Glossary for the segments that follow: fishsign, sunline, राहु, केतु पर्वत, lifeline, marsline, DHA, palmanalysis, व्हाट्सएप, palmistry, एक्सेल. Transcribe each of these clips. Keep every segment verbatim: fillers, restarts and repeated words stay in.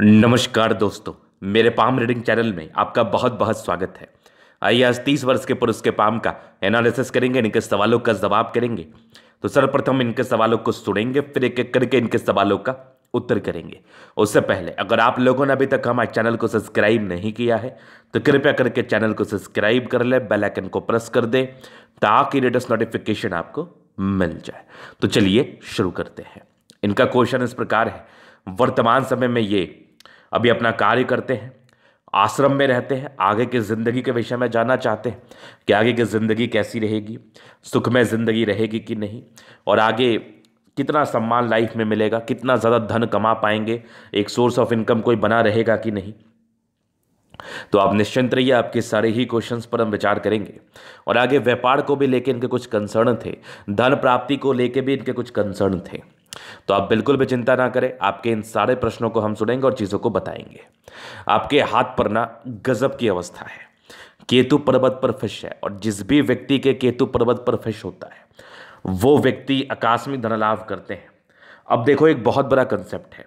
नमस्कार दोस्तों, मेरे पाम रीडिंग चैनल में आपका बहुत बहुत स्वागत है। आइए आज तीस वर्ष के पुरुष के पाम का एनालिसिस करेंगे, इनके सवालों का जवाब करेंगे। तो सर्वप्रथम इनके सवालों को सुनेंगे, फिर एक एक करके इनके सवालों का उत्तर करेंगे। उससे पहले अगर आप लोगों ने अभी तक हमारे चैनल को सब्सक्राइब नहीं किया है तो कृपया करके चैनल को सब्सक्राइब कर लें, बेल आइकन को प्रेस कर दें ताकि लेटेस्ट नोटिफिकेशन आपको मिल जाए। तो चलिए शुरू करते हैं। इनका क्वेश्चन इस प्रकार है, वर्तमान समय में ये अभी अपना कार्य करते हैं, आश्रम में रहते हैं, आगे की ज़िंदगी के विषय में जानना चाहते हैं कि आगे की ज़िंदगी कैसी रहेगी, सुखमय ज़िंदगी रहेगी कि नहीं, और आगे कितना सम्मान लाइफ में मिलेगा, कितना ज़्यादा धन कमा पाएंगे, एक सोर्स ऑफ इनकम कोई बना रहेगा कि नहीं। तो आप निश्चिंत रहिए, आपके सारे ही क्वेश्चंस पर हम विचार करेंगे। और आगे व्यापार को भी लेके इनके कुछ कंसर्न थे, धन प्राप्ति को लेके भी इनके कुछ कंसर्न थे। तो आप बिल्कुल भी चिंता ना करें, आपके इन सारे प्रश्नों को हम सुनेंगे और चीज़ों को बताएंगे। आपके हाथ पर ना गजब की अवस्था है, केतु पर्वत पर फिश है, और जिस भी व्यक्ति के केतु पर्वत पर फिश होता है वो व्यक्ति आकस्मिक धनलाभ करते हैं। अब देखो, एक बहुत बड़ा कंसेप्ट है,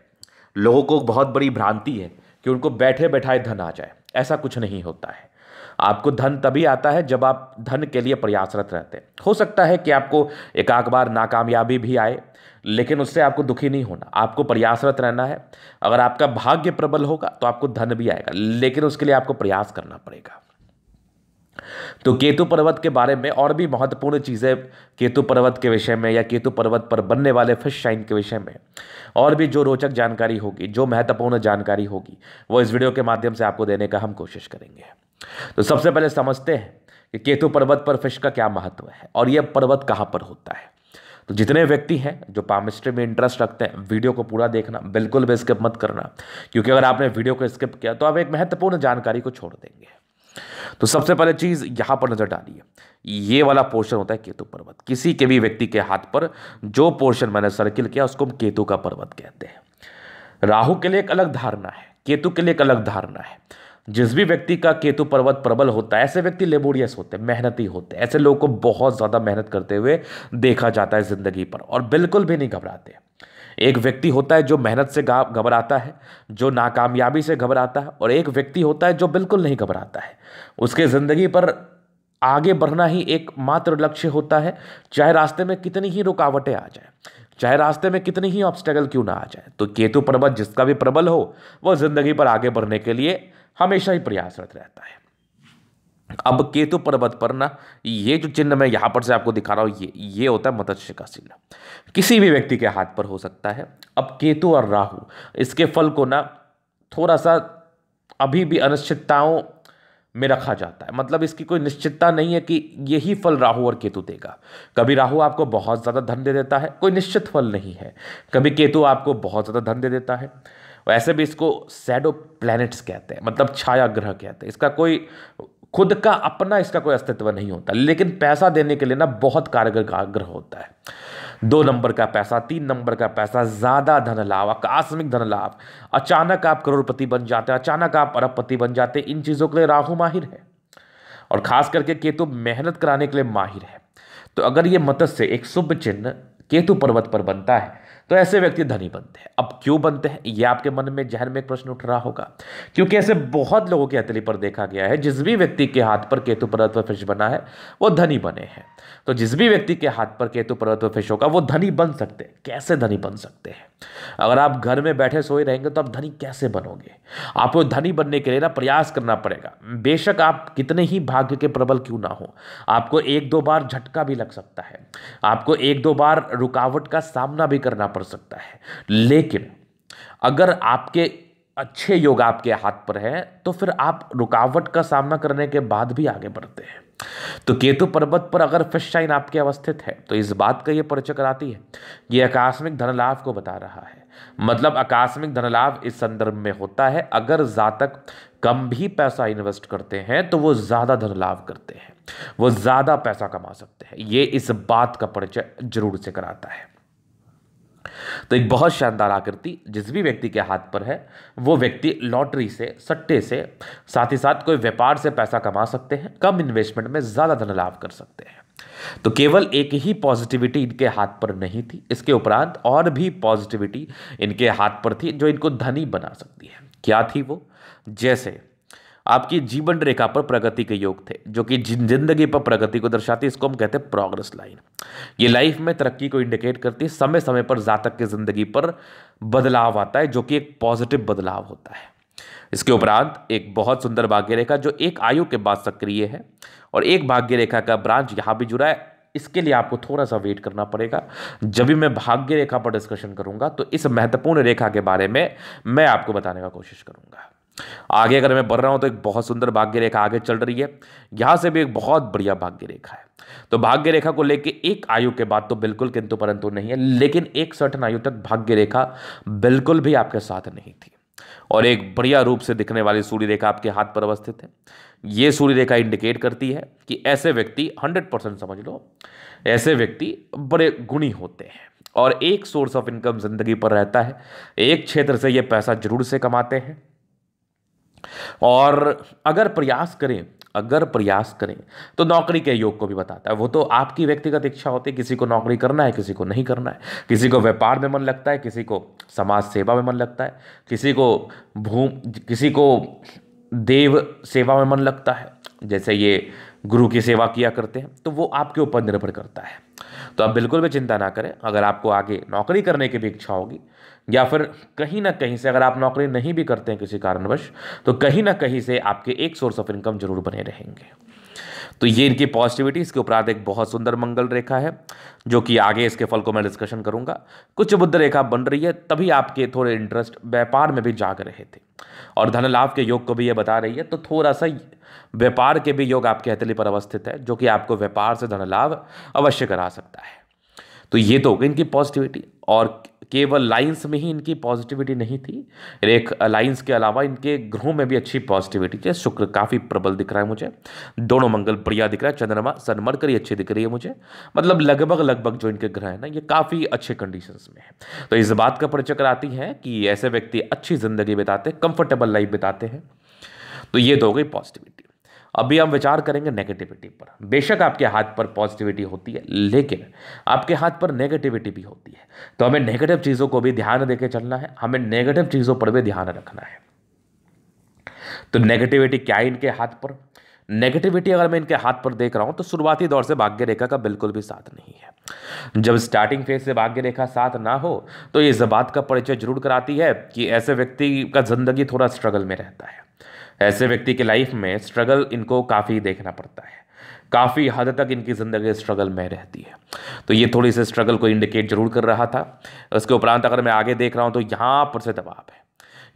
लोगों को बहुत बड़ी भ्रांति है कि उनको बैठे बैठाए धन आ जाए। ऐसा कुछ नहीं होता है। आपको धन तभी आता है जब आप धन के लिए प्रयासरत रहते हैं। हो सकता है कि आपको एक आध बार नाकामयाबी भी आए, लेकिन उससे आपको दुखी नहीं होना, आपको प्रयासरत रहना है। अगर आपका भाग्य प्रबल होगा तो आपको धन भी आएगा, लेकिन उसके लिए आपको प्रयास करना पड़ेगा। तो केतु पर्वत के बारे में और भी महत्वपूर्ण चीज़ें केतु पर्वत के विषय में या केतु पर्वत पर बनने वाले फिश शाइन के विषय में और भी जो रोचक जानकारी होगी, जो महत्वपूर्ण जानकारी होगी, वो इस वीडियो के माध्यम से आपको देने का हम कोशिश करेंगे। तो सबसे पहले समझते हैं कि केतु पर्वत पर फिश का क्या महत्व है और यह पर्वत कहाँ पर होता है। तो जितने व्यक्ति हैं जो पामिस्ट्री में इंटरेस्ट रखते हैं, वीडियो को पूरा देखना, बिल्कुल भी स्किप मत करना, क्योंकि अगर आपने वीडियो को स्किप किया तो आप एक महत्वपूर्ण जानकारी को छोड़ देंगे। तो सबसे पहले चीज़ यहाँ पर नज़र डालिए, ये वाला पोर्शन होता है केतु पर्वत। किसी के भी व्यक्ति के हाथ पर जो पोर्शन मैंने सर्किल किया उसको हम केतु का पर्वत कहते हैं। राहु के लिए एक अलग धारणा है, केतु के लिए एक अलग धारणा है। जिस भी व्यक्ति का केतु पर्वत प्रबल होता है, ऐसे व्यक्ति लेबोरियस होते हैं, मेहनती होते हैं। ऐसे लोगों को बहुत ज़्यादा मेहनत करते हुए देखा जाता है ज़िंदगी पर, और बिल्कुल भी नहीं घबराते। एक व्यक्ति होता है जो मेहनत से घबराता है, जो नाकामयाबी से घबराता है, और एक व्यक्ति होता है जो बिल्कुल नहीं घबराता है। उसके ज़िंदगी पर आगे बढ़ना ही एकमात्र लक्ष्य होता है, चाहे रास्ते में कितनी ही रुकावटें आ जाएं, चाहे रास्ते में कितनी ही ऑब्स्टेकल क्यों ना आ जाए। तो केतु पर्वत जिसका भी प्रबल हो, वह ज़िंदगी पर आगे बढ़ने के लिए हमेशा ही प्रयासरत रहता है। अब केतु पर्वत पर ना ये जो चिन्ह मैं यहाँ पर से आपको दिखा रहा हूँ, ये ये होता है मत्स्य का चिन्ह, किसी भी व्यक्ति के हाथ पर हो सकता है। अब केतु और राहु, इसके फल को ना थोड़ा सा अभी भी अनिश्चितताओं में रखा जाता है। मतलब इसकी कोई निश्चितता नहीं है कि यही फल राहु और केतु देगा। कभी राहु आपको बहुत ज़्यादा धन दे देता है, कोई निश्चित फल नहीं है। कभी केतु आपको बहुत ज़्यादा धन दे देता है। वैसे भी इसको शैडो प्लैनेट्स कहते हैं, मतलब छाया ग्रह कहते हैं। इसका कोई खुद का अपना इसका कोई अस्तित्व नहीं होता, लेकिन पैसा देने के लिए ना बहुत कारगर ग्रह होता है। दो नंबर का पैसा, तीन नंबर का पैसा, ज़्यादा धन लाभ, आकस्मिक धन लाभ, अचानक आप करोड़पति बन जाते हैं, अचानक आप अरबपति बन जाते हैं। इन चीज़ों के लिए राहु माहिर है, और ख़ास करके केतु मेहनत कराने के लिए माहिर है। तो अगर ये मत्स्य एक शुभ चिन्ह केतु पर्वत पर बनता है तो ऐसे व्यक्ति धनी बनते हैं। अब क्यों बनते हैं, ये आपके मन में, जहन में एक प्रश्न उठ रहा होगा, क्योंकि ऐसे बहुत लोगों की हथेली पर देखा गया है। जिस भी व्यक्ति के हाथ पर केतु पर्वत पर फिश बना है वो धनी बने हैं। तो जिस भी व्यक्ति के हाथ पर केतु पर्वत पर फिश होगा वो धनी बन सकते हैं। कैसे धनी बन सकते हैं? अगर आप घर में बैठे सोए रहेंगे तो आप धनी कैसे बनोगे? आपको धनी बनने के लिए ना प्रयास करना पड़ेगा। बेशक आप कितने ही भाग्य के प्रबल क्यों ना हो, आपको एक दो बार झटका भी लग सकता है, आपको एक दो बार रुकावट का सामना भी करना पड़ सकता है, लेकिन अगर आपके अच्छे योग आपके हाथ पर हैं तो फिर आप रुकावट का सामना करने के बाद भी आगे बढ़ते हैं। तो केतु पर्वत पर अगर फिश शाइन आपके अवस्थित है तो इस बात का यह परिचय कराती है, यह आकस्मिक धनलाभ को बता रहा है। मतलब आकस्मिक धनलाभ इस संदर्भ में होता है, अगर जातक कम भी पैसा इन्वेस्ट करते हैं तो वो ज़्यादा धनलाभ करते हैं, वो ज़्यादा पैसा कमा सकते हैं। ये इस बात का परिचय जरूर से कराता है। तो एक बहुत शानदार आकृति जिस भी व्यक्ति के हाथ पर है वो व्यक्ति लॉटरी से, सट्टे से, साथ ही साथ कोई व्यापार से पैसा कमा सकते हैं। कम इन्वेस्टमेंट में ज़्यादा धन लाभ कर सकते हैं। तो केवल एक ही पॉजिटिविटी इनके हाथ पर नहीं थी, इसके उपरांत और भी पॉजिटिविटी इनके हाथ पर थी जो इनको धनी बना सकती है। क्या थी वो? जैसे आपकी जीवन रेखा पर प्रगति के योग थे, जो कि जिंदगी पर प्रगति को दर्शाती है, इसको हम कहते हैं प्रोग्रेस लाइन। ये लाइफ में तरक्की को इंडिकेट करती है। समय समय पर जातक की जिंदगी पर बदलाव आता है जो कि एक पॉजिटिव बदलाव होता है। इसके उपरांत एक बहुत सुंदर भाग्य रेखा जो एक आयु के बाद सक्रिय है, और एक भाग्य रेखा का ब्रांच यहाँ भी जुड़ा है। इसके लिए आपको थोड़ा सा वेट करना पड़ेगा, जब भी मैं भाग्य रेखा पर डिस्कशन करूँगा तो इस महत्वपूर्ण रेखा के बारे में मैं आपको बताने का कोशिश करूँगा। आगे अगर मैं बढ़ रहा हूं तो एक बहुत सुंदर भाग्य रेखा आगे चल रही है, यहां से भी एक बहुत बढ़िया भाग्य रेखा है। तो भाग्य रेखा को लेके एक आयु के बाद तो बिल्कुल किंतु परंतु नहीं है, लेकिन एक सर्टन आयु तक भाग्य रेखा बिल्कुल भी आपके साथ नहीं थी, और एक बढ़िया रूप से दिखने वाली सूर्य रेखा आपके हाथ पर अवस्थित है। ये सूर्य रेखा इंडिकेट करती है कि ऐसे व्यक्ति हंड्रेड परसेंट समझ लो, ऐसे व्यक्ति बड़े गुणी होते हैं और एक सोर्स ऑफ इनकम जिंदगी पर रहता है। एक क्षेत्र से ये पैसा जरूर से कमाते हैं, और अगर प्रयास करें अगर प्रयास करें तो नौकरी के योग को भी बताता है। वो तो आपकी व्यक्तिगत इच्छा होती है, किसी को नौकरी करना है, किसी को नहीं करना है, किसी को व्यापार में मन लगता है, किसी को समाज सेवा में मन लगता है, किसी को भू किसी को देव सेवा में मन लगता है, जैसे ये गुरु की सेवा किया करते हैं, तो वो आपके ऊपर निर्भर करता है। तो आप बिल्कुल भी चिंता ना करें, अगर आपको आगे नौकरी करने की भी इच्छा होगी, या फिर कहीं ना कहीं से अगर आप नौकरी नहीं भी करते हैं किसी कारणवश, तो कहीं ना कहीं से आपके एक सोर्स ऑफ इनकम जरूर बने रहेंगे। तो ये इनकी पॉजिटिविटी। इसके उपरांत एक बहुत सुंदर मंगल रेखा है जो कि आगे इसके फल को मैं डिस्कशन करूंगा। कुछ बुध रेखा बन रही है, तभी आपके थोड़े इंटरेस्ट व्यापार में भी जाग रहे थे, और धन लाभ के योग को भी ये बता रही है। तो थोड़ा सा व्यापार के भी योग आपके हथेली पर अवस्थित है, जो कि आपको व्यापार से धन लाभ अवश्य करा सकता है। तो ये तो हो गई इनकी पॉजिटिविटी, और केवल लाइंस में ही इनकी पॉजिटिविटी नहीं थी, एक लाइंस के अलावा इनके ग्रहों में भी अच्छी पॉजिटिविटी थी। शुक्र काफ़ी प्रबल दिख रहा है मुझे, दोनों मंगल बढ़िया दिख रहा है, चंद्रमा सनमर करी अच्छी दिख रही है मुझे, मतलब लगभग लगभग जो इनके ग्रह हैं ना, ये काफ़ी अच्छे कंडीशंस में है। तो इस बात का परिचय कराती है कि ऐसे व्यक्ति अच्छी ज़िंदगी बिताते, कंफर्टेबल लाइफ बिताते हैं। तो ये तो हो गई पॉजिटिविटी। अभी हम विचार करेंगे नेगेटिविटी पर। बेशक आपके हाथ पर पॉजिटिविटी होती है, लेकिन आपके हाथ पर नेगेटिविटी भी होती है, तो हमें नेगेटिव चीज़ों को भी ध्यान देके चलना है, हमें नेगेटिव चीज़ों पर भी ध्यान रखना है। तो नेगेटिविटी क्या है इनके हाथ पर? नेगेटिविटी अगर मैं इनके हाथ पर देख रहा हूँ तो शुरुआती दौर से भाग्य रेखा का बिल्कुल भी साथ नहीं है। जब स्टार्टिंग फेज से भाग्य रेखा साथ ना हो तो ये इस बात का परिचय जरूर कराती है कि ऐसे व्यक्ति का जिंदगी थोड़ा स्ट्रगल में रहता है। ऐसे व्यक्ति के लाइफ में स्ट्रगल इनको काफ़ी देखना पड़ता है, काफ़ी हद तक इनकी ज़िंदगी स्ट्रगल में रहती है। तो ये थोड़ी सी स्ट्रगल को इंडिकेट जरूर कर रहा था। उसके उपरांत अगर मैं आगे देख रहा हूँ तो यहाँ पर से दबाव है।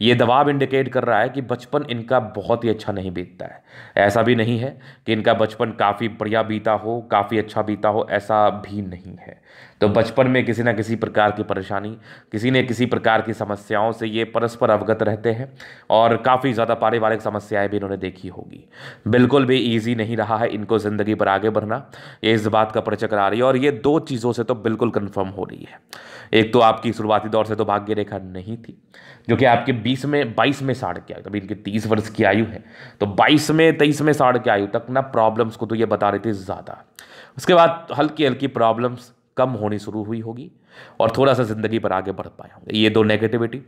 ये दबाव इंडिकेट कर रहा है कि बचपन इनका बहुत ही अच्छा नहीं बीतता है। ऐसा भी नहीं है कि इनका बचपन काफ़ी बढ़िया बीता हो, काफ़ी अच्छा बीता हो, ऐसा भी नहीं है। तो बचपन में किसी न किसी प्रकार की परेशानी, किसी न किसी प्रकार की समस्याओं से ये परस्पर अवगत रहते हैं, और काफ़ी ज़्यादा पारिवारिक समस्याएं भी इन्होंने देखी होगी। बिल्कुल भी ईजी नहीं रहा है इनको ज़िंदगी पर आगे बढ़ना, ये इस बात का परिचय करा रही है। और ये दो चीज़ों से तो बिल्कुल कन्फर्म हो रही है। एक तो आपकी शुरुआती दौर से तो भाग्य रेखा नहीं थी, जो कि आपके बीस में बाईस में साढ़ की आयु, अभी इनकी तीस वर्ष की आयु है, तो बाईस में तेईस में साढ़ की आयु तक ना प्रॉब्लम्स को तो ये बता रही थी ज़्यादा। उसके बाद हल्की हल्की प्रॉब्लम्स कम होनी शुरू हुई होगी, और थोड़ा सा ज़िंदगी पर आगे बढ़ पाए होंगे। ये दो नेगेटिविटी।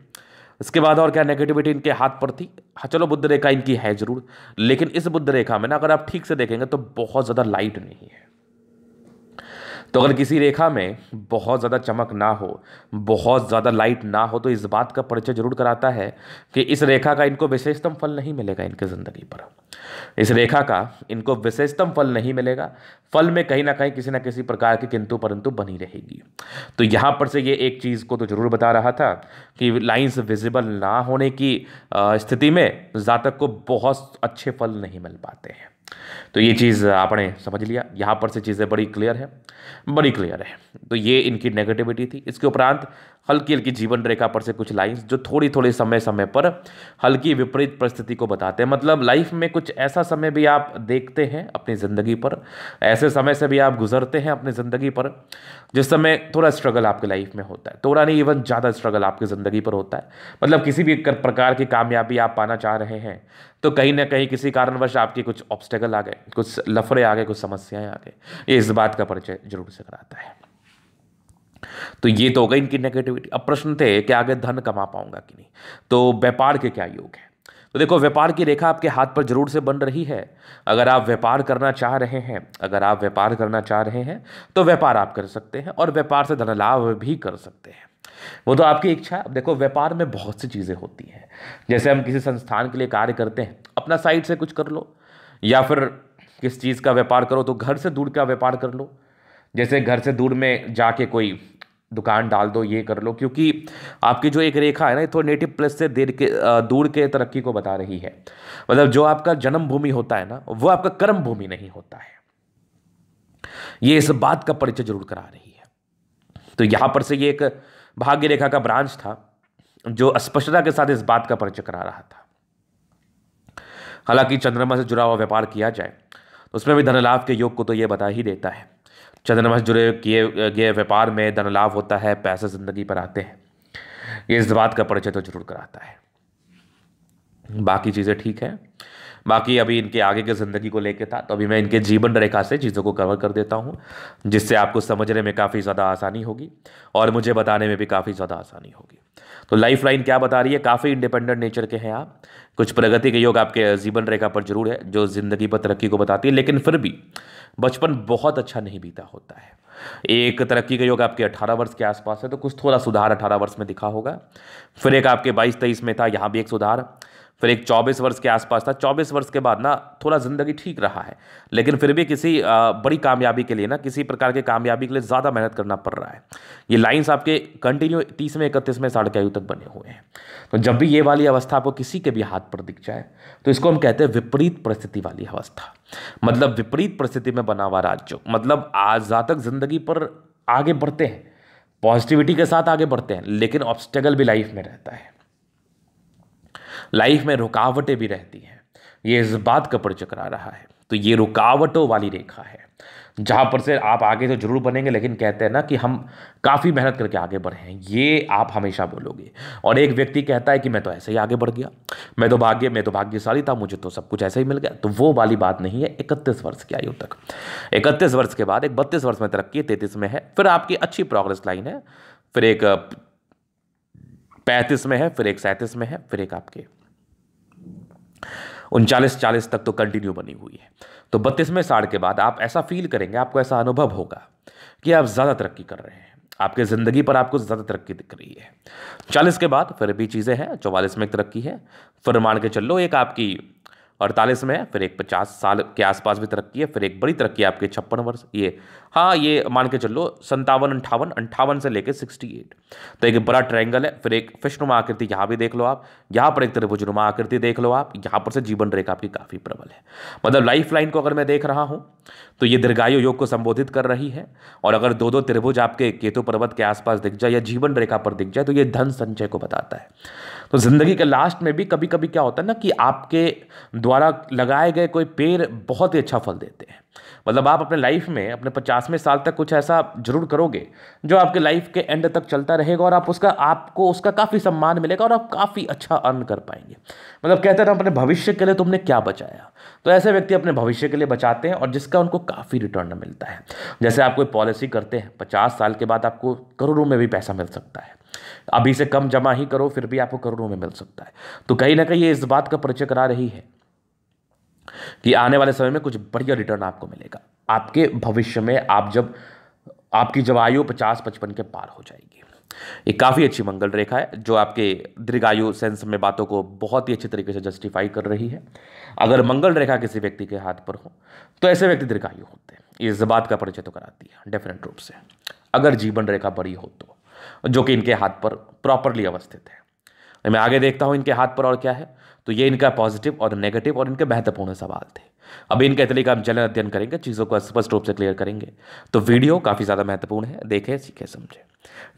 इसके बाद और क्या नेगेटिविटी इनके हाथ पर थी? हाँ, चलो बुध रेखा इनकी है ज़रूर, लेकिन इस बुध रेखा में ना अगर आप ठीक से देखेंगे तो बहुत ज़्यादा लाइट नहीं है। तो अगर किसी रेखा में बहुत ज़्यादा चमक ना हो, बहुत ज़्यादा लाइट ना हो, तो इस बात का परिचय जरूर कराता है कि इस रेखा का इनको विशेषतम फल नहीं मिलेगा इनके ज़िंदगी पर। इस रेखा का इनको विशेषतम फल नहीं मिलेगा, फल में कहीं ना कहीं किसी ना किसी प्रकार की किंतु परंतु बनी रहेगी। तो यहाँ पर से ये एक चीज़ को तो जरूर बता रहा था कि लाइंस विजिबल ना होने की स्थिति में जातक को बहुत अच्छे फल नहीं मिल पाते हैं। तो ये चीज़ आपने समझ लिया, यहाँ पर से चीज़ें बड़ी क्लियर है बड़ी क्लियर है तो ये इनकी नेगेटिविटी थी। इसके उपरांत हल्की हल्की जीवन रेखा पर से कुछ लाइंस जो थोड़ी थोड़ी समय समय पर हल्की विपरीत परिस्थिति को बताते हैं। मतलब लाइफ में कुछ ऐसा समय भी आप देखते हैं अपनी ज़िंदगी पर, ऐसे समय से भी आप गुजरते हैं अपनी ज़िंदगी पर जिस समय थोड़ा स्ट्रगल आपकी लाइफ में होता है, थोड़ा नहीं इवन ज़्यादा स्ट्रगल आपकी ज़िंदगी पर होता है। मतलब किसी भी प्रकार की कामयाबी आप पाना चाह रहे हैं तो कहीं ना कहीं किसी कारणवश आपके कुछ ऑब्स्टेकल आ गए, कुछ लफड़े आ गए, कुछ समस्याएं आ गई। ये इस बात का परिचय जरूर से कराता है। तो ये तो हो गई इनकी नेगेटिविटी। अब प्रश्न थे कि आगे धन कमा पाऊंगा कि नहीं, तो व्यापार के क्या योग है। तो देखो, व्यापार की रेखा आपके हाथ पर जरूर से बन रही है। अगर आप व्यापार करना चाह रहे हैं अगर आप व्यापार करना चाह रहे हैं तो व्यापार आप कर सकते हैं और व्यापार से धनलाभ भी कर सकते हैं, वो तो आपकी इच्छा है। अब देखो, व्यापार में बहुत सी चीज़ें होती हैं। जैसे हम किसी संस्थान के लिए कार्य करते हैं, अपना साइड से कुछ कर लो, या फिर किस चीज़ का व्यापार करो तो घर से दूर का व्यापार कर लो। जैसे घर से दूर में जाके कोई दुकान डाल दो, ये कर लो, क्योंकि आपकी जो एक रेखा है ना, ये थोड़ा नेटिव प्लेस से देर के दूर के तरक्की को बता रही है। मतलब जो आपका जन्म भूमि होता है ना, वो आपका कर्म भूमि नहीं होता है। ये इस बात का परिचय जरूर करा रही है। तो यहाँ पर से ये एक भाग्य रेखा का ब्रांच था जो स्पष्टता के साथ इस बात का परिचय करा रहा था। हालांकि चंद्रमा से जुड़ा हुआ व्यापार किया जाए तो उसमें भी धनलाभ के योग को तो ये बता ही देता है। चंद्रमा से जुड़े किए गए व्यापार में धनलाभ होता है, पैसे जिंदगी पर आते हैं, ये इस बात का परिचय तो जरूर कराता है। बाकी चीज़ें ठीक हैं। बाकी अभी इनके आगे की ज़िंदगी को लेके था, तो अभी मैं इनके जीवन रेखा से चीज़ों को कवर कर देता हूँ, जिससे आपको समझने में काफ़ी ज़्यादा आसानी होगी और मुझे बताने में भी काफ़ी ज़्यादा आसानी होगी। तो लाइफ लाइन क्या बता रही है, काफ़ी इंडिपेंडेंट नेचर के हैं आप। कुछ प्रगति के योग आपके जीवन रेखा पर जरूर है, जो ज़िंदगी पर तरक्की को बताती है, लेकिन फिर भी बचपन बहुत अच्छा नहीं बीता होता है। एक तरक्की का योग आपके अठारह वर्ष के आसपास है, तो कुछ थोड़ा सुधार अठारह वर्ष में दिखा होगा। फिर एक आपके बाईस तेईस में था, यहाँ भी एक सुधार। फिर एक चौबीस वर्ष के आसपास था। चौबीस वर्ष के बाद ना थोड़ा ज़िंदगी ठीक रहा है, लेकिन फिर भी किसी बड़ी कामयाबी के लिए ना, किसी प्रकार के कामयाबी के लिए ज़्यादा मेहनत करना पड़ रहा है। ये लाइंस आपके कंटिन्यू तीस में इकतीस में साढ़े आयु तक बने हुए हैं। तो जब भी ये वाली अवस्था आपको किसी के भी हाथ पर दिख जाए तो इसको हम कहते हैं विपरीत परिस्थिति वाली अवस्था। मतलब विपरीत परिस्थिति में बना हुआ राज्य, मतलब आज तक ज़िंदगी पर आगे बढ़ते हैं, पॉजिटिविटी के साथ आगे बढ़ते हैं, लेकिन ऑब्स्टेकल भी लाइफ में रहता है, लाइफ में रुकावटें भी रहती हैं। ये इस बात का परिचय करा रहा है। तो ये रुकावटों वाली रेखा है, जहाँ पर से आप आगे तो जरूर बढ़ेंगे, लेकिन कहते हैं ना कि हम काफ़ी मेहनत करके आगे बढ़े हैं, ये आप हमेशा बोलोगे। और एक व्यक्ति कहता है कि मैं तो ऐसे ही आगे बढ़ गया, मैं तो भाग्य मैं तो भाग्यशाली था, मुझे तो सब कुछ ऐसे ही मिल गया। तो वो वाली बात नहीं है। इकतीस वर्ष की आयु तक, इकतीस वर्ष के बाद एक बत्तीस वर्ष में तरक्की, तैंतीस में है, फिर आपकी अच्छी प्रोग्रेस लाइन है, फिर एक पैंतीस में है, फिर एक सैंतीस में है, फिर एक आपके उनचालीस चालीस तक तो कंटिन्यू बनी हुई है। तो बत्तीस में साढ़ के बाद आप ऐसा फील करेंगे, आपको ऐसा अनुभव होगा कि आप ज़्यादा तरक्की कर रहे हैं, आपके ज़िंदगी पर आपको ज़्यादा तरक्की दिख रही है। चालीस के बाद फिर भी चीज़ें हैं, चौवालीस में तरक्की है, फिर मान के चलो एक आपकी अड़तालीस में है, फिर एक पचास साल के आसपास भी तरक्की है, फिर एक बड़ी तरक्की आपके छप्पन वर्ष ये हाँ ये मान के चलो संतावन अंठावन अंठावन से लेकर सिक्सटी एट, तो एक बड़ा ट्रायंगल है। फिर एक फिशनुमा आकृति यहाँ भी देख लो आप, यहाँ पर एक त्रिभुजनुमा आकृति देख लो आप, यहाँ पर से जीवन रेखा आपकी काफ़ी प्रबल है। मतलब लाइफ लाइन को अगर मैं देख रहा हूँ तो ये दीर्घायु योग को संबोधित कर रही है। और अगर दो दो त्रिभुज आपके केतु पर्वत के आसपास दिख जाए या जीवन रेखा पर दिख जाए तो ये धन संचय को बताता है। तो ज़िंदगी के लास्ट में भी कभी कभी क्या होता है ना कि आपके द्वारा लगाए गए कोई पेड़ बहुत ही अच्छा फल देते हैं। मतलब आप अपने लाइफ में अपने पचासवें साल तक कुछ ऐसा जरूर करोगे जो आपके लाइफ के एंड तक चलता रहेगा और आप उसका आपको उसका काफ़ी सम्मान मिलेगा और आप काफ़ी अच्छा अर्न कर पाएंगे। मतलब कहते हैं ना, अपने भविष्य के लिए तुमने क्या बचाया, तो ऐसे व्यक्ति अपने भविष्य के लिए बचाते हैं और जिसका उनको काफ़ी रिटर्न मिलता है। जैसे आप कोई पॉलिसी करते हैं, पचास साल के बाद आपको करोड़ों में भी पैसा मिल सकता है। अभी से कम जमा ही करो फिर भी आपको करोड़ों में मिल सकता है। तो कहीं ना कहीं ये इस बात का परिचय करा रही है कि आने वाले समय में कुछ बढ़िया रिटर्न आपको मिलेगा। आपके भविष्य में आप जब आपकी जब आयु पचास पचपन के पार हो जाएगी, ये काफ़ी अच्छी मंगल रेखा है जो आपके दीर्घायु सेंस में बातों को बहुत ही अच्छे तरीके से जस्टिफाई कर रही है। अगर मंगल रेखा किसी व्यक्ति के हाथ पर हो तो ऐसे व्यक्ति दीर्घायु होते हैं, इस बात का परिचय तो कराती है डेफिनेट रूप से। अगर जीवन रेखा बड़ी हो तो, जो कि इनके हाथ पर प्रॉपरली अवस्थित है। मैं आगे देखता हूँ इनके हाथ पर और क्या है। तो ये इनका पॉजिटिव और नेगेटिव और इनके महत्वपूर्ण सवाल थे। अब इनके तरीके हम जलन अध्ययन करेंगे, चीज़ों को स्पष्ट रूप से क्लियर करेंगे। तो वीडियो काफ़ी ज़्यादा महत्वपूर्ण है, देखें, सीखें, समझें।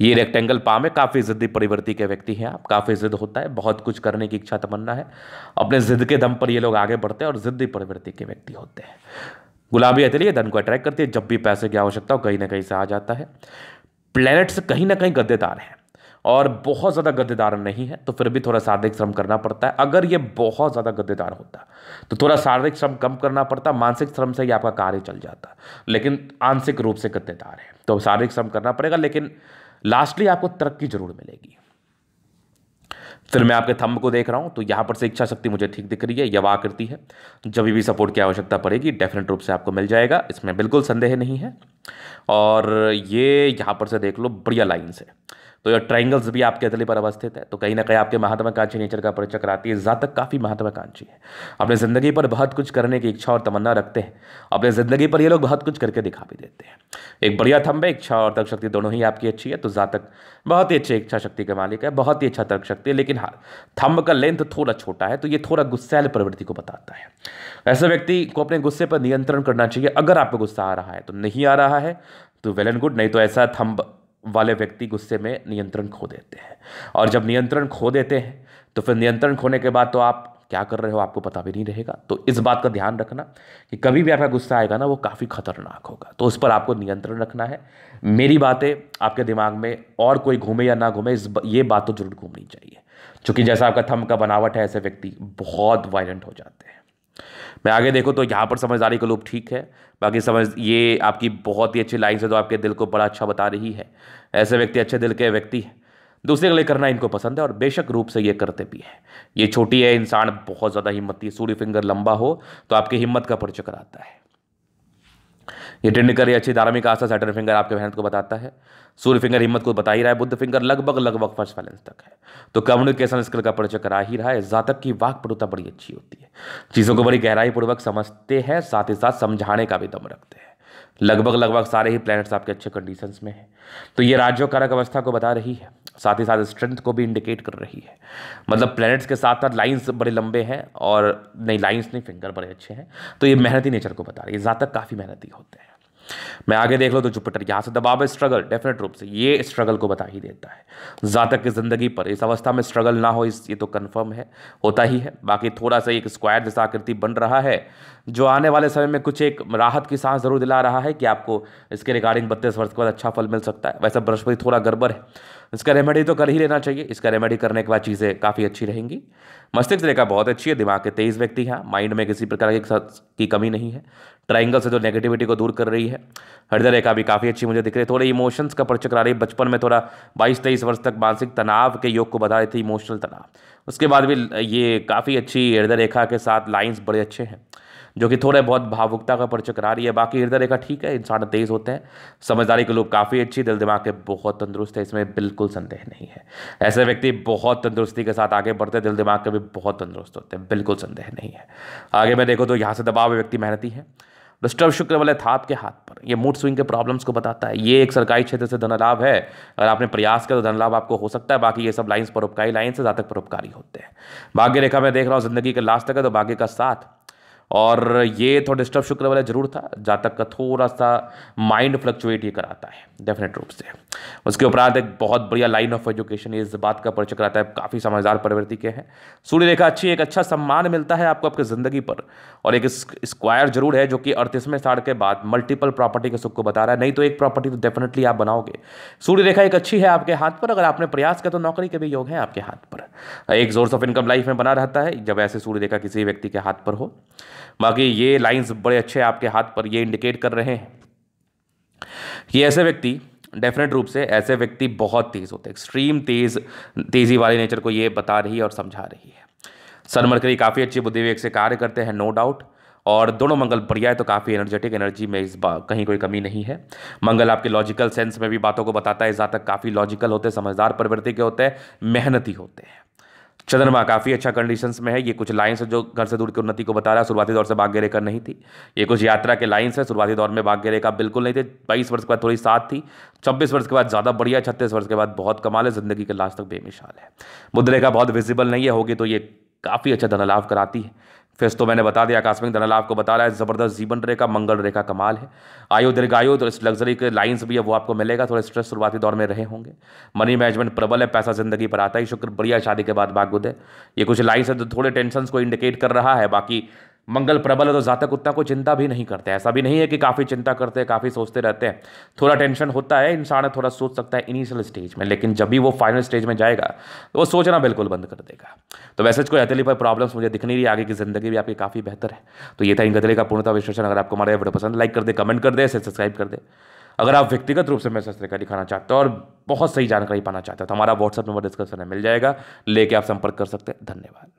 ये रेक्टेंगल पाम है, काफ़ी ज़िद्दी परिवर्ती के व्यक्ति हैं आप। काफ़ी ज़िद होता है, बहुत कुछ करने की इच्छा तमन्ना है, अपने ज़िद के दम पर ये लोग आगे बढ़ते हैं और ज़िद्दी परिवर्ती के व्यक्ति होते हैं। गुलाबी हथेली धन को अट्रैक्ट करती है, जब भी पैसे की आवश्यकता हो कहीं ना कहीं से आ जाता है। प्लैनेट्स कहीं ना कहीं गद्देदार हैं और बहुत ज़्यादा गद्देदार नहीं है तो फिर भी थोड़ा शारीरिक श्रम करना पड़ता है। अगर ये बहुत ज़्यादा गद्देदार होता तो थोड़ा शारीरिक श्रम कम करना पड़ता, मानसिक श्रम से ही आपका कार्य चल जाता, लेकिन आंशिक रूप से गद्देदार है तो शारीरिक श्रम करना पड़ेगा, लेकिन लास्टली आपको तरक्की जरूर मिलेगी। फिर मैं आपके थंब को देख रहा हूँ तो यहाँ पर से इच्छा शक्ति मुझे ठीक दिख रही है, यवाकृति है, जब भी सपोर्ट की आवश्यकता पड़ेगी डेफिनेट रूप से आपको मिल जाएगा, इसमें बिल्कुल संदेह नहीं है। और ये यहाँ पर से देख लो बढ़िया लाइन से, तो ये ट्राइंगल्स भी आपके अतली पर अवस्थित है तो कहीं ना कहीं आपके महत्वाकांक्षी नेचर का परिचय कराती है। जातक काफ़ी महत्वाकांक्षी है, अपने ज़िंदगी पर बहुत कुछ करने की इच्छा और तमन्ना रखते हैं, अपने ज़िंदगी पर ये लोग बहुत कुछ करके दिखा भी देते हैं। एक बढ़िया थंब है, इच्छा और तर्क शक्ति दोनों ही आपकी अच्छी है, तो जातक बहुत ही अच्छी इच्छा शक्ति के मालिक है, बहुत ही अच्छा तर्क शक्ति है, लेकिन हाँ थंब का लेंथ थोड़ा छोटा है तो ये थोड़ा गुस्सैल प्रवृत्ति को बताता है। ऐसे व्यक्ति को अपने गुस्से पर नियंत्रण करना चाहिए, अगर आपको गुस्सा आ रहा है तो, नहीं आ रहा है तो वेल एंड गुड, नहीं तो ऐसा थंब वाले व्यक्ति गुस्से में नियंत्रण खो देते हैं, और जब नियंत्रण खो देते हैं तो फिर नियंत्रण खोने के बाद तो आप क्या कर रहे हो आपको पता भी नहीं रहेगा। तो इस बात का ध्यान रखना कि कभी भी आपका गुस्सा आएगा ना वो काफ़ी खतरनाक होगा, तो उस पर आपको नियंत्रण रखना है। मेरी बातें आपके दिमाग में और कोई घूमे या ना घूमे इस ये बात तो जरूर घूमनी चाहिए, चूँकि जैसा आपका थंब का बनावट है ऐसे व्यक्ति बहुत वायलेंट हो जाते हैं। मैं आगे देखो तो यहाँ पर समझदारी का लोभ ठीक है, बाकी समझ ये आपकी बहुत ही अच्छी लाइन से तो आपके दिल को बड़ा अच्छा बता रही है। ऐसे व्यक्ति अच्छे दिल के व्यक्ति हैं, दूसरे के लिए करना इनको पसंद है और बेशक रूप से ये करते भी हैं। ये छोटी है इंसान, बहुत ज़्यादा हिम्मती, सूर्य फिंगर लंबा हो तो आपकी हिम्मत का परिचय कराता है। ये टेंड कर अच्छी धार्मिक आस्था, सैटर्न फिंगर आपके मेहनत को बताता है, सूर्य फिंगर हिम्मत को बता ही रहा है, बुद्ध फिंगर लगभग लगभग फर्स्ट बैलेंस तक है तो कम्युनिकेशन स्किल का परिचय करा ही रहा है। जातक की वाक्पटुता बड़ी अच्छी होती है, चीज़ों को बड़ी गहराई पूर्वक समझते हैं, साथ ही साथ समझाने का भी दम रखते हैं। लगभग लगभग सारे ही प्लैनेट्स आपके अच्छे कंडीशंस में हैं तो ये राजयोग कारक अवस्था को बता रही है, साथ ही साथ स्ट्रेंथ को भी इंडिकेट कर रही है। मतलब प्लैनेट्स के साथ साथ लाइंस बड़े लंबे हैं, और नहीं लाइंस नहीं फिंगर बड़े अच्छे हैं तो ये मेहनती नेचर को बता रही है, ज़्यादा काफ़ी मेहनती होते हैं। मैं आगे देख लो तो जुपिटर, यहाँ से दबाव है, स्ट्रगल, डेफिनेट रूप से ये स्ट्रगल को बता ही देता है। जातक की ज़िंदगी पर इस अवस्था में स्ट्रगल ना हो इस ये तो कन्फर्म है, होता ही है। बाकी थोड़ा सा एक स्क्वायर जैसा आकृति बन रहा है जो आने वाले समय में कुछ एक राहत की सांस जरूर दिला रहा है कि आपको इसके रिगार्डिंग बत्तीस वर्ष के बाद अच्छा फल मिल सकता है। वैसे बृहस्पति थोड़ा गड़बड़ है, इसका रेमेडी तो कर ही लेना चाहिए, इसका रेमेडी करने के बाद चीज़ें काफ़ी अच्छी रहेंगी। मस्तिष्क रेखा बहुत अच्छी है, दिमाग के तेईस व्यक्ति हैं, माइंड में किसी प्रकार की कमी नहीं है, ट्राइंगल से तो नेगेटिविटी को दूर कर रही है। हृदय रेखा भी काफ़ी अच्छी मुझे दिख रही है, थोड़े इमोशंस का परिचय करा रही है। बचपन में थोड़ा बाईस तेईस वर्ष तक मानसिक तनाव के योग को बता रही थी, इमोशनल तनाव, उसके बाद भी ये काफ़ी अच्छी हृदय रेखा के साथ लाइंस बड़े अच्छे हैं जो कि थोड़े बहुत भावुकता का परिचय करा रही है। बाकी हृदय रेखा ठीक है, इंसान तेज होते हैं, समझदारी के लोग काफ़ी अच्छी, दिल दिमाग के बहुत तंदुरुस्त है, इसमें बिल्कुल संदेह नहीं है। ऐसे व्यक्ति बहुत तंदुरुस्ती के साथ आगे बढ़ते हैं, दिल दिमाग के भी बहुत तंदुरुस्त होते हैं, बिल्कुल संदेह नहीं है। आगे मैं देखो तो यहाँ से दबाव व्यक्ति मेहनती है। डिस्टर्ब शुक्र वाले था आपके हाथ पर, ये मूड स्विंग के प्रॉब्लम्स को बताता है। ये एक सरकारी क्षेत्र से धनलाभ है, अगर आपने प्रयास किया तो धनलाभ आपको हो सकता है। बाकी ये सब लाइंस परोपकारी, लाइंस से जातक परोपकारी होते हैं। भाग्य रेखा में देख रहा हूँ जिंदगी के लास्ट तक है तो भाग्य का साथ, और ये थोड़ा डिस्टर्ब शुक्र वाला जरूर था। जातक का थोड़ा सा माइंड फ्लक्चुएट ये कराता है डेफिनेट रूप से। उसके उपरांत एक बहुत बढ़िया लाइन ऑफ एजुकेशन, ये इस बात का परिचय कराता है काफ़ी समझदार प्रवृत्ति के हैं। सूर्य रेखा अच्छी, एक अच्छा सम्मान मिलता है आपको आपकी ज़िंदगी पर, और एक स्क्वायर जरूर है जो कि अड़तीसवें साल के बाद मल्टीपल प्रॉपर्टी के सुख को बता रहा है, नहीं तो एक प्रॉपर्टी तो डेफिनेटली आप बनाओगे। सूर्य रेखा एक अच्छी है आपके हाथ पर, अगर आपने प्रयास किया तो नौकरी के भी योग हैं आपके हाथ पर, एक सोर्स ऑफ इनकम लाइफ में बना रहता है जब ऐसे सूर्य रेखा किसी व्यक्ति के हाथ पर हो। बाकी ये लाइंस बड़े अच्छे आपके हाथ पर, ये इंडिकेट कर रहे हैं कि ऐसे व्यक्ति डेफिनेट रूप से ऐसे व्यक्ति बहुत तेज़ होते हैं, एक्सट्रीम तेज़ तेज़ी वाले नेचर को ये बता रही है और समझा रही है। सन मरकरी काफ़ी अच्छी बुद्धिवेग से कार्य करते हैं नो डाउट, और दोनों मंगल बढ़िया है तो काफ़ी एनर्जेटिक, एनर्जी में इस बार कहीं कोई कमी नहीं है। मंगल आपके लॉजिकल सेंस में भी बातों को बताता है, ज़्यादा काफ़ी लॉजिकल होते हैं, समझदार प्रवृत्ति के होते हैं, मेहनती होते हैं। चंद्रमा काफ़ी अच्छा कंडीशंस में है, ये कुछ लाइंस है जो घर से दूर की उन्नति को बता रहा है। शुरुआती दौर से भाग्य रेखा नहीं थी, ये कुछ यात्रा के लाइंस है, शुरुआती दौर में भाग्य रेखा बिल्कुल नहीं थे। बाईस वर्ष के बाद थोड़ी साथ थी, छब्बीस वर्ष के बाद ज़्यादा बढ़िया, छत्तीस वर्ष के बाद बहुत कमाल है, ज़िंदगी के लास्ट तक बेमिसाल है। बुध रेखा बहुत विजिबल नहीं है, होगी तो ये काफ़ी अच्छा धनलाभ कराती है। फिर तो मैंने बता दिया आकस्मिक धनलाभ को बता रहा है, ज़बरदस्त जीवन रेखा, मंगल रेखा कमाल है। आयु दीर्घायु तो इस लग्जरी के लाइंस भी है वो आपको मिलेगा, थोड़ा स्ट्रेस शुरुआती दौर में रहे होंगे। मनी मैनेजमेंट प्रबल है, पैसा जिंदगी पर आता ही। शुक्र बढ़िया, शादी के बाद भाग्योदय, ये कुछ लाइंस है तो थोड़े टेंशन को इंडिकेट कर रहा है। बाकी मंगल प्रबल है तो जातक उतना कोई चिंता भी नहीं करते। ऐसा भी नहीं है कि काफ़ी चिंता करते हैं, काफ़ी सोचते रहते हैं, थोड़ा टेंशन होता है, इंसान थोड़ा सोच सकता है इनिशियल स्टेज में, लेकिन जब भी वो फाइनल स्टेज में जाएगा तो वो सोचना बिल्कुल बंद कर देगा। तो वैसे कोई हथेली पर प्रॉब्लम्स मुझे दिख नहीं रही, आगे की जिंदगी भी आपकी काफ़ी बेहतर है। तो ये था इन गधेले का पूर्णता विश्लेषण। अगर आपको हमारा वीडियो पसंद, लाइक कर दे, कमेंट कर दे, सब्सक्राइब कर दे। अगर आप व्यक्तिगत रूप से मैं शस्त्र का दिखाना चाहते हो और बहुत सही जानकारी पाना चाहते हो तो हमारा व्हाट्सएप नंबर डिस्क्रिप्शन में मिल जाएगा, लेके आप संपर्क कर सकते हैं। धन्यवाद।